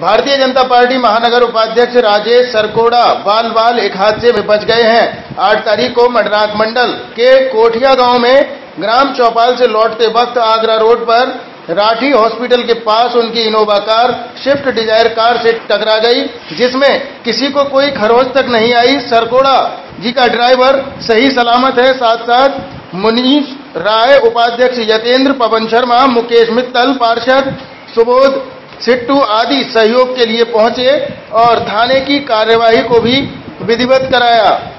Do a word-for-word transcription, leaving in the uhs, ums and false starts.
Bharatiya Janata party महानगर उपाध्यक्ष राजेश सरकोड़ा बाल बाल एक हादसे में बच गए हैं। आठ तारीख को मडराग मंडल के कोठिया गांव में ग्राम चौपाल से लौटते वक्त आगरा रोड पर राठी हॉस्पिटल के पास उनकी Innova car Swift Dzire car से टकरा गई, जिसमें किसी को कोई खरोंच तक नहीं आई। सरकोड़ा जी का ड्राइवर सही सलामत है। साथ साथ मुनीष राय उपाध्यक्ष, यतेन्द्र पवन शर्मा, मुकेश मित्तल पार्षद, सुबोध सिट्टू आदि सहयोग के लिए पहुंचे और थाने की कार्यवाही को भी विधिवत कराया।